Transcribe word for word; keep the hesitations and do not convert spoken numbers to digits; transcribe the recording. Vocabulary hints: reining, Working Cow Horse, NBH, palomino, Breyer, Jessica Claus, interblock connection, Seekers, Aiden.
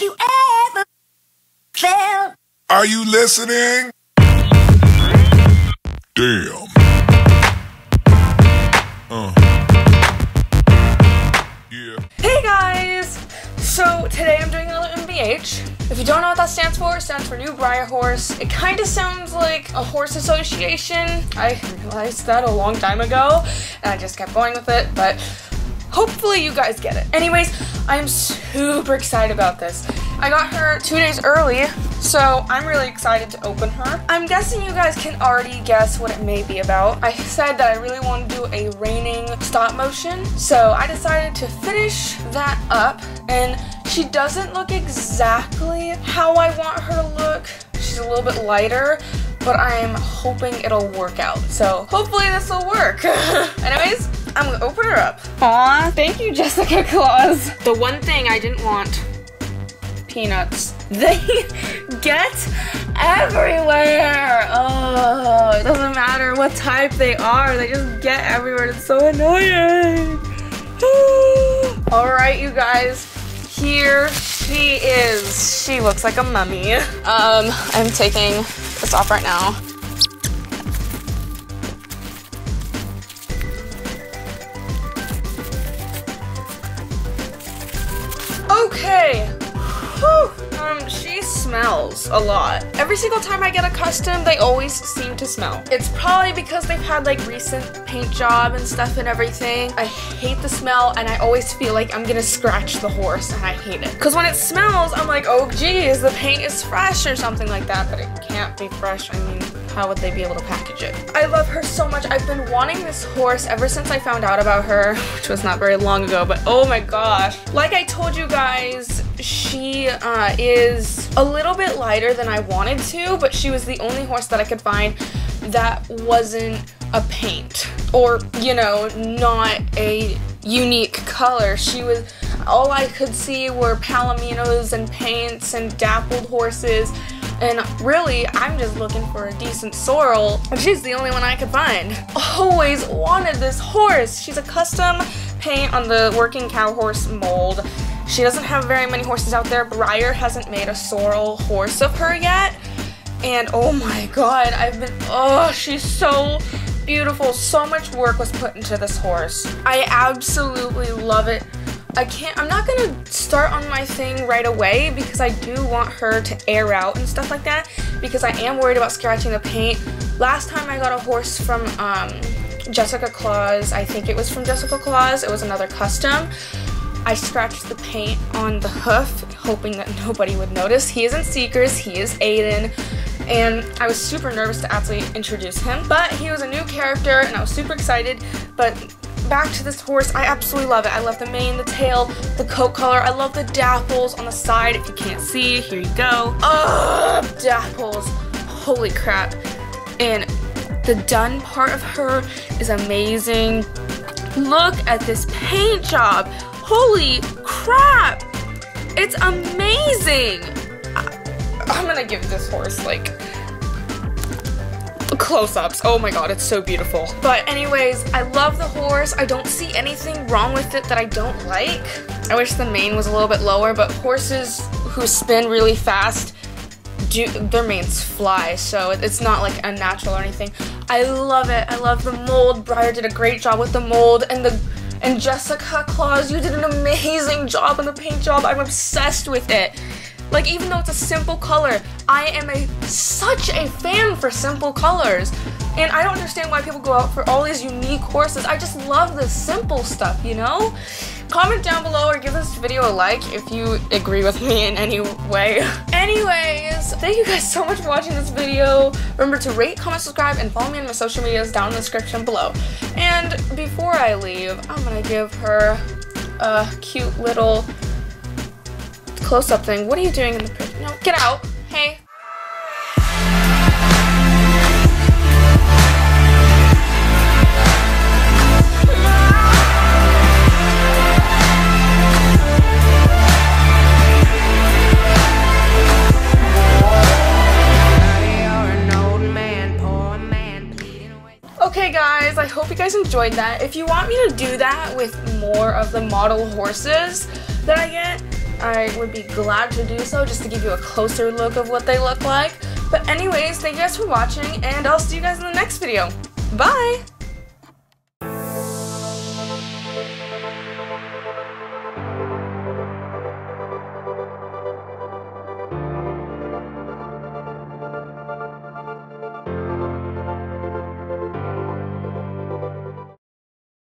like you ever felt. Are you listening? Damn. Uh. Yeah. Hey guys! So today I'm doing another N B H. If you don't know what that stands for, it stands for New Breyer Horse. It kind of sounds like a horse association. I realized that a long time ago and I just kept going with it, but hopefully you guys get it. Anyways, I'm super excited about this. I got her two days early, so I'm really excited to open her. I'm guessing you guys can already guess what it may be about. I said that I really want to do a reining stop motion, so I decided to finish that up, and she doesn't look exactly how I want her to look. She's a little bit lighter, but I'm hoping it'll work out. So hopefully this will work. Anyways, I'm gonna open her up. Aw, thank you, Jessica Claus. The one thing I didn't want, peanuts. They get everywhere. Oh, it doesn't matter what type they are. They just get everywhere. It's so annoying. All right, you guys, here she is. She looks like a mummy. Um, I'm taking this off right now. Okay, whew. Um, she smells a lot. Every single time I get a custom, they always seem to smell. It's probably because they've had like recent paint job and stuff and everything. I hate the smell and I always feel like I'm gonna scratch the horse and I hate it. Cause when it smells, I'm like, oh geez, the paint is fresh or something like that, but it can't be fresh, I mean. How would they be able to package it? I love her so much. I've been wanting this horse ever since I found out about her, which was not very long ago, but oh my gosh. Like I told you guys, she uh, is a little bit lighter than I wanted to, but she was the only horse that I could find that wasn't a paint or, you know, not a unique color. She was, all I could see were palominos and paints and dappled horses. And really, I'm just looking for a decent sorrel, and she's the only one I could find. Always wanted this horse. She's a custom paint on the working cow horse mold. She doesn't have very many horses out there. Breyer hasn't made a sorrel horse of her yet. And oh my god, I've been, oh, she's so beautiful. So much work was put into this horse. I absolutely love it. I can't, I'm not gonna start on my thing right away because I do want her to air out and stuff like that because I am worried about scratching the paint. Last time I got a horse from um, Jessica Claus, I think it was from Jessica Claus, it was another custom. I scratched the paint on the hoof, hoping that nobody would notice. He is in Seekers, he is Aiden, and I was super nervous to actually introduce him, but he was a new character and I was super excited, but back to this horse. I absolutely love it. I love the mane, the tail, the coat color. I love the dapples on the side. If you can't see, here you go. Oh, dapples. Holy crap. And the done part of her is amazing. Look at this paint job. Holy crap. It's amazing. I, I'm gonna give this horse like close-ups. Oh my god, it's so beautiful. But anyways, I love the horse. I don't see anything wrong with it that I don't like. I wish the mane was a little bit lower, but horses who spin really fast, do their manes fly, so it's not like unnatural or anything. I love it. I love the mold. Breyer did a great job with the mold, and the and Jessica Claus, you did an amazing job on the paint job. I'm obsessed with it. Like, even though it's a simple color, I am a such a fan for simple colors. And I don't understand why people go out for all these unique horses. I just love the simple stuff, you know? Comment down below or give this video a like if you agree with me in any way. Anyways, thank you guys so much for watching this video. Remember to rate, comment, subscribe, and follow me on my social medias down in the description below. And before I leave, I'm gonna give her a cute little close-up thing. What are you doing in the picture? No, get out. Hey. Okay guys, I hope you guys enjoyed that. If you want me to do that with more of the model horses that I get, I would be glad to do so just to give you a closer look of what they look like. But anyways, thank you guys for watching, and I'll see you guys in the next video. Bye!